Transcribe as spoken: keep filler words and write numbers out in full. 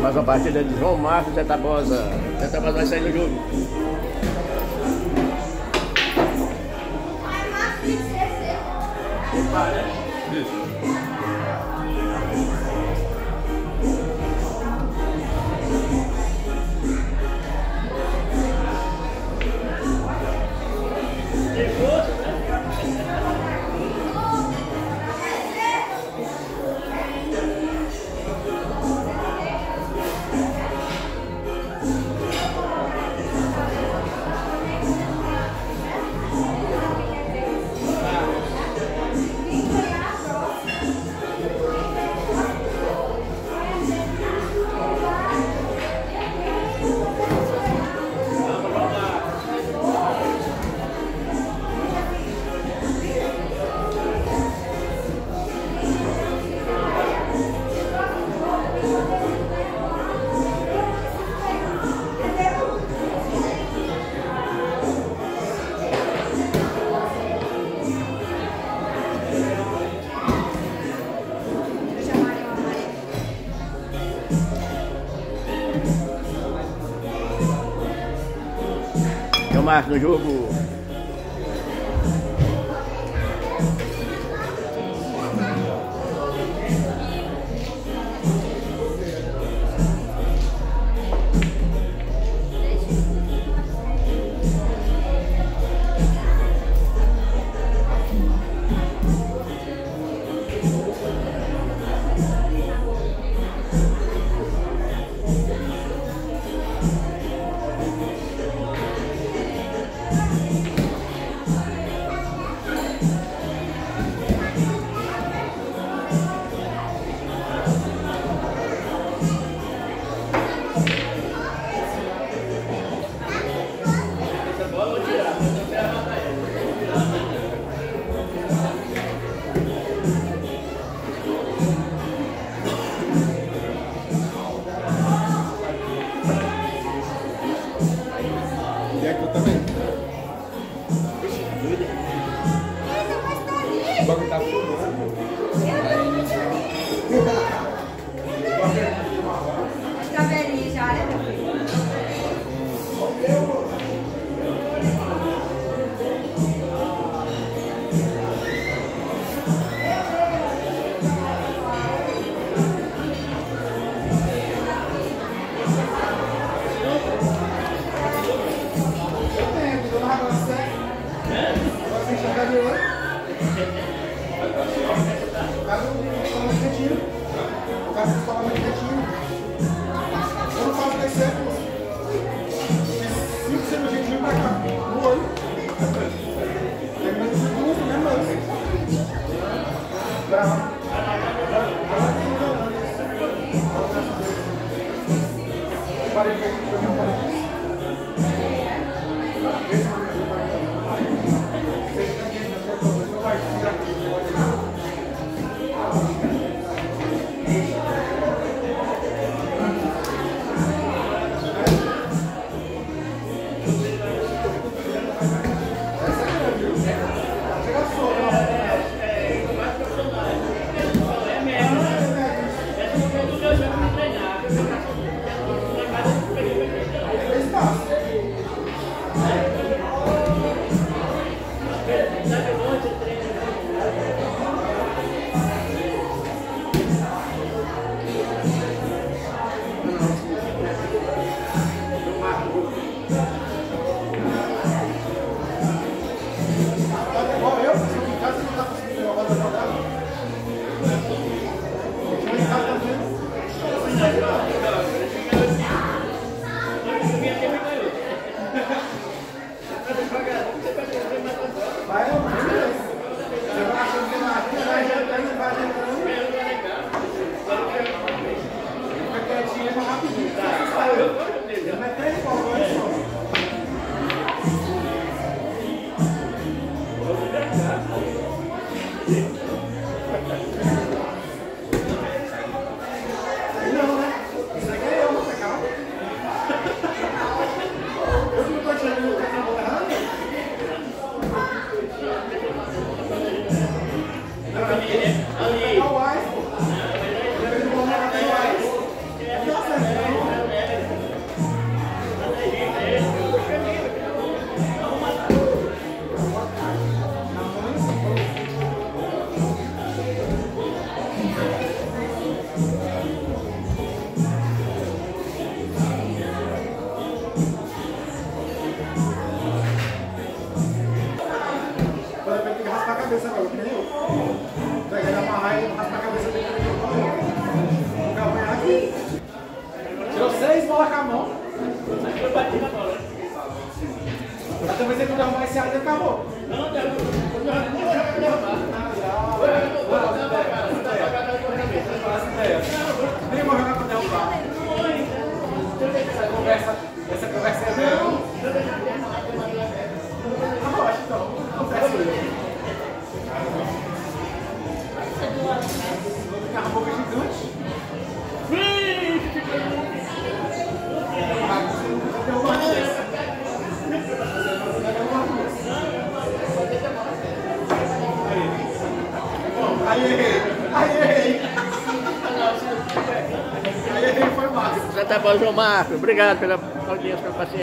Mais uma partida de João Marcos, Zé Tabosa. Zé Tabosa vai sair no jogo. Marcos no jogo. Ali, ali. Não, o Ivo. Não, o Ivo. Não, o Ivo. bola com a mão. Aí foi batida a bola. Mas também você não derrubar esse ar e acabou. Não, derrubou. Não derrubar. Essa conversa é minha. Não, não, acho que não. Conversa mesmo. Carro boca gigante. Aí, aí, aí. Aí, foi massa. Zé Tabosa, João Marcos, obrigado pela audiência, pela paciência.